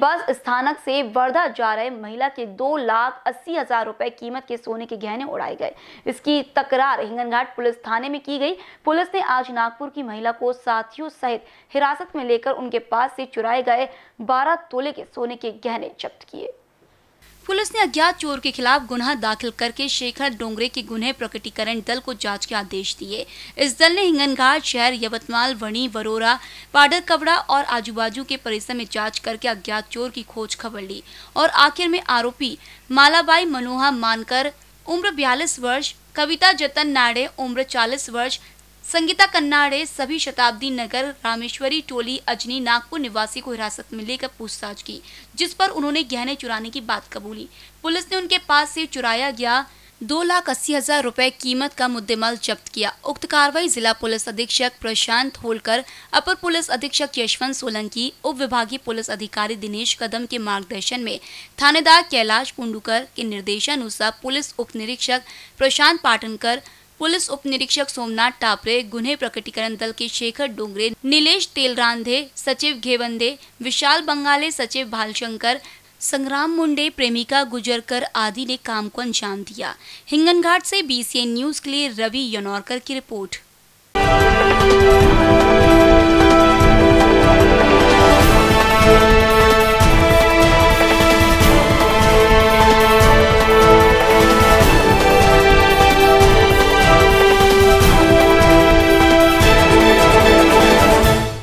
बस स्थानक से वर्धा जा रहे महिला के 2,80,000 रुपए कीमत के सोने के गहने उड़ाए गए। इसकी तकरार हिंगनघाट पुलिस थाने में की गई। पुलिस ने आज नागपुर की महिला को साथियों सहित हिरासत में लेकर उनके पास से चुराए गए 12 तोले के सोने के गहने जब्त किए। पुलिस ने अज्ञात चोर के खिलाफ गुनाह दाखिल करके शेखर डोंगरे के गुन्हे प्रकटीकरण दल को जांच के आदेश दिए। इस दल ने हिंगनघाट शहर, यवतमाल, वणी, वरोरा, पाडर कवड़ा और आजू बाजू के परिसर में जांच करके अज्ञात चोर की खोज खबर ली और आखिर में आरोपी मालाबाई मनोहर मानकर उम्र 42 वर्ष, कविता जतन नाड़े उम्र 40 वर्ष, संगीता कन्नाड़े सभी शताब्दी नगर, रामेश्वरी टोली, अजनी, नागपुर निवासी को हिरासत में लेकर पूछताछ की, जिस पर उन्होंने गहने चुराने की बात कबूली। पुलिस ने उनके पास से चुराया गया 2,80,000 रुपए कीमत का मुद्देमाल जब्त किया। उक्त कार्रवाई जिला पुलिस अधीक्षक प्रशांत होलकर, अपर पुलिस अधीक्षक यशवंत सोलंकी, उप विभागीय पुलिस अधिकारी दिनेश कदम के मार्गदर्शन में थानेदार कैलाश पुंडकर के निर्देशानुसार पुलिस उप निरीक्षक प्रशांत पाटनकर, पुलिस उप निरीक्षक सोमनाथ टापरे, गुन्हे प्रकटीकरण दल के शेखर डोंगरे, नीलेश तेलरांधे, सचिव घेवंदे, विशाल बंगाले, सचिव भालशंकर, संग्राम मुंडे, प्रेमिका गुजरकर आदि ने काम को अंजाम दिया। हिंगनघाट से BCN न्यूज के लिए रवि यनौरकर की रिपोर्ट।